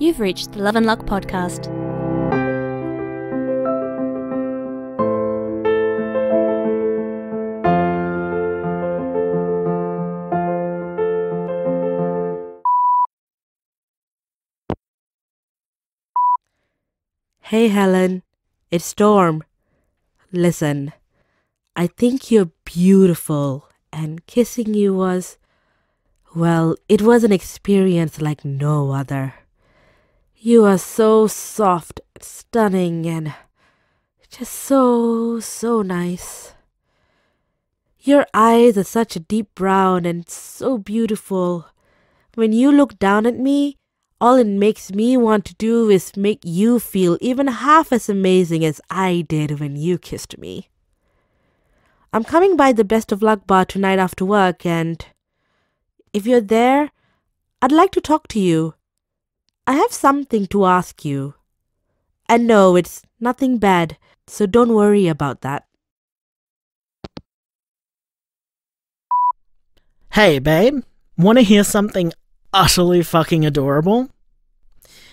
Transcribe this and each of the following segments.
You've reached the Love and Luck Podcast. Hey Helen, it's Storm. Listen, I think you're beautiful, and kissing you was, well, it was an experience like no other. You are so soft, stunning, and just so nice. Your eyes are such a deep brown and so beautiful. When you look down at me, all it makes me want to do is make you feel even half as amazing as I did when you kissed me. I'm coming by the Best of Luck bar tonight after work, and if you're there, I'd like to talk to you. I have something to ask you. And no, it's nothing bad, so don't worry about that. Hey, babe. Want to hear something utterly fucking adorable?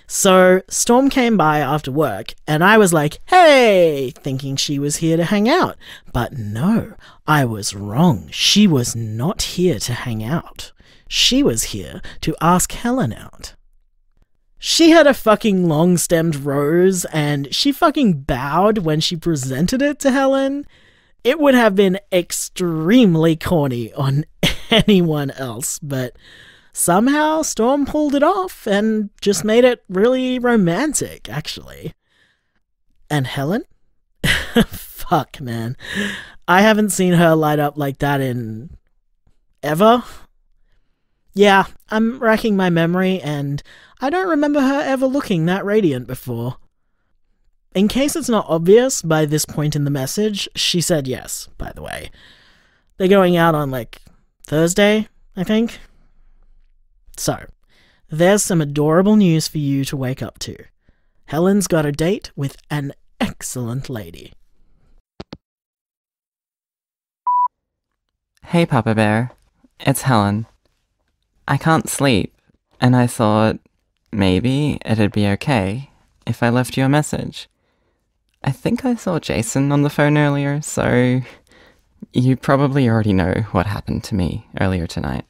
So, Storm came by after work, and I was like, hey, thinking she was here to hang out. But no, I was wrong. She was not here to hang out. She was here to ask Helen out. She had a fucking long-stemmed rose, and she fucking bowed when she presented it to Helen. It would have been extremely corny on anyone else, but somehow Storm pulled it off and just made it really romantic, actually. And Helen? Fuck, man. I haven't seen her light up like that in ever. Yeah, I'm racking my memory, and I don't remember her ever looking that radiant before. In case it's not obvious by this point in the message, she said yes, by the way. They're going out on, like, Thursday, I think. So, there's some adorable news for you to wake up to. Helen's got a date with an excellent lady. Hey, Papa Bear. It's Helen. I can't sleep, and I thought maybe it'd be okay if I left you a message. I think I saw Jason on the phone earlier, so you probably already know what happened to me earlier tonight.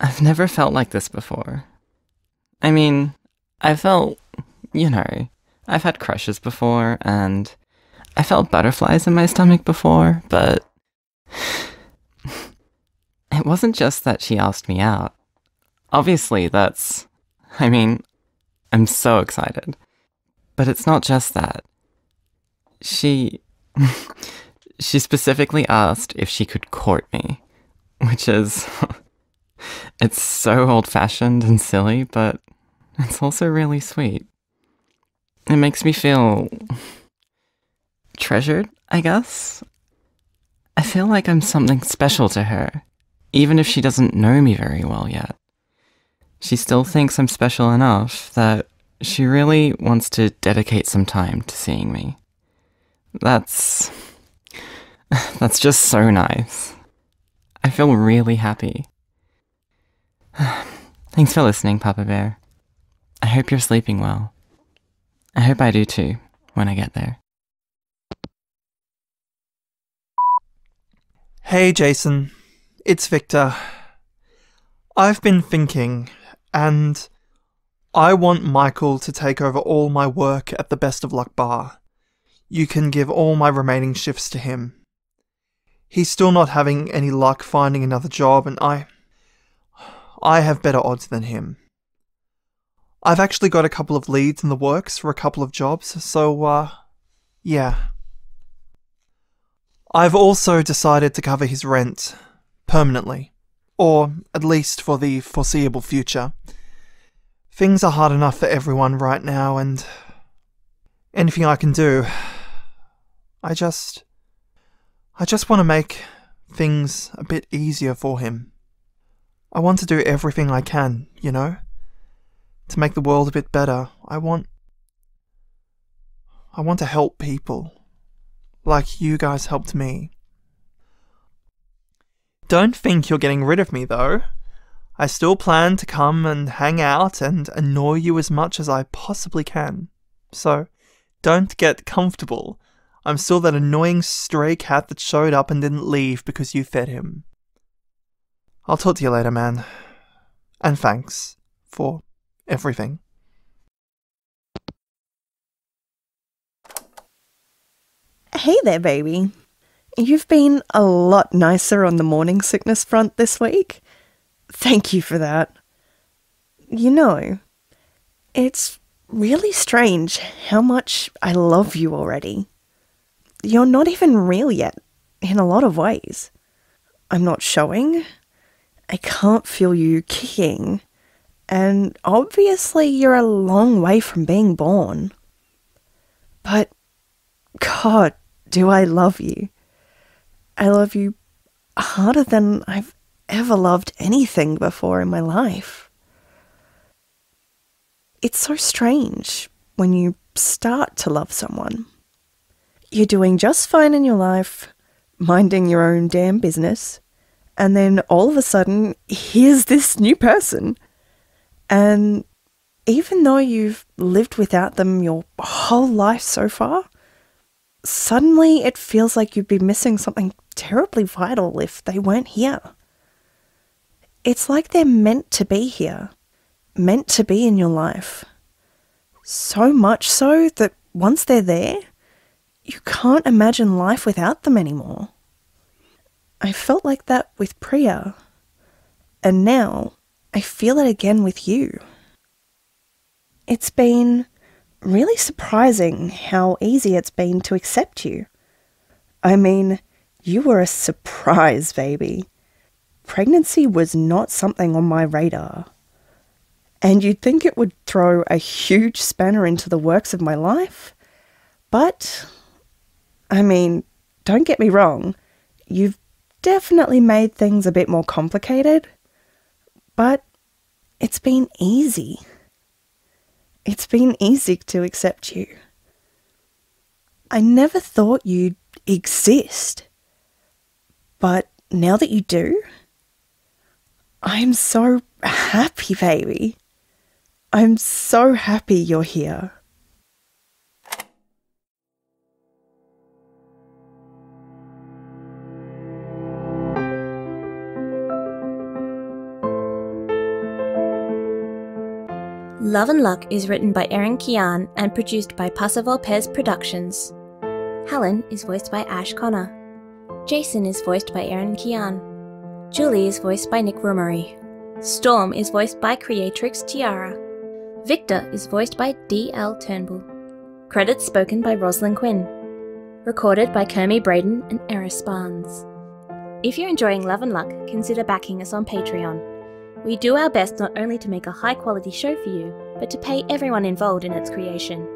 I've never felt like this before. I mean, I felt, you know, I've had crushes before, and I felt butterflies in my stomach before, but it wasn't just that she asked me out. Obviously, that's, I mean, I'm so excited. But it's not just that. She specifically asked if she could court me, which is it's so old-fashioned and silly, but it's also really sweet. It makes me feel treasured, I guess. I feel like I'm something special to her, even if she doesn't know me very well yet. She still thinks I'm special enough that she really wants to dedicate some time to seeing me. That's just so nice. I feel really happy. Thanks for listening, Papa Bear. I hope you're sleeping well. I hope I do too, when I get there. Hey Jason, it's Victor. I've been thinking, and I want Michael to take over all my work at the Best of Luck bar. You can give all my remaining shifts to him. He's still not having any luck finding another job, and I have better odds than him. I've actually got a couple of leads in the works for a couple of jobs, so, yeah. I've also decided to cover his rent, permanently, or at least for the foreseeable future. Things are hard enough for everyone right now, and anything I can do, I just want to make things a bit easier for him. I want to do everything I can, you know? To make the world a bit better. I want to help people. Like you guys helped me. Don't think you're getting rid of me, though. I still plan to come and hang out and annoy you as much as I possibly can. So, don't get comfortable. I'm still that annoying stray cat that showed up and didn't leave because you fed him. I'll talk to you later, man. And thanks for everything. Hey there, baby. You've been a lot nicer on the morning sickness front this week. Thank you for that. You know, it's really strange how much I love you already. You're not even real yet, in a lot of ways. I'm not showing. I can't feel you kicking. And obviously you're a long way from being born. But, God, do I love you. I love you harder than I've ever loved anything before in my life. It's so strange when you start to love someone. You're doing just fine in your life, minding your own damn business, and then all of a sudden, here's this new person. And even though you've lived without them your whole life so far, suddenly it feels like you'd be missing something terribly vital if they weren't here. It's like they're meant to be here, meant to be in your life. So much so that once they're there, you can't imagine life without them anymore. I felt like that with Priya, and now I feel it again with you. It's been really surprising how easy it's been to accept you. I mean, you were a surprise, baby. Pregnancy was not something on my radar. And you'd think it would throw a huge spanner into the works of my life. But, I mean, don't get me wrong, you've definitely made things a bit more complicated. But it's been easy. It's been easy to accept you. I never thought you'd exist. But now that you do, I'm so happy, baby. I'm so happy you're here. Love and Luck is written by Erin Kian and produced by Passer Vulpes Productions. Helen is voiced by Ash Connor. Jason is voiced by Erin Kian. Julie is voiced by Nick Rumery. Storm is voiced by Creatrix Tiara. Victor is voiced by D.L. Turnbull. Credits spoken by Roslyn Quinn. Recorded by Kermie Braden and Eris Barnes. If you're enjoying Love and Luck, consider backing us on Patreon. We do our best not only to make a high-quality show for you, but to pay everyone involved in its creation.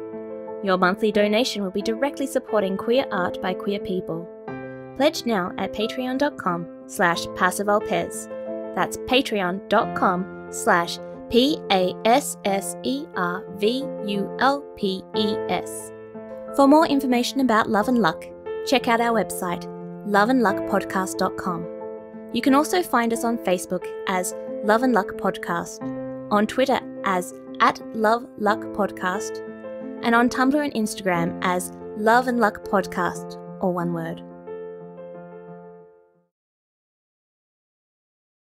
Your monthly donation will be directly supporting queer art by queer people. Pledge now at patreon.com/PasserVulpes. That's patreon.com/PASSERVULPES. For more information about Love and Luck, check out our website, loveandluckpodcast.com. You can also find us on Facebook as Love and Luck Podcast, on Twitter as @LoveLuckPodcast, and on Tumblr and Instagram as Love and Luck Podcast, all one word.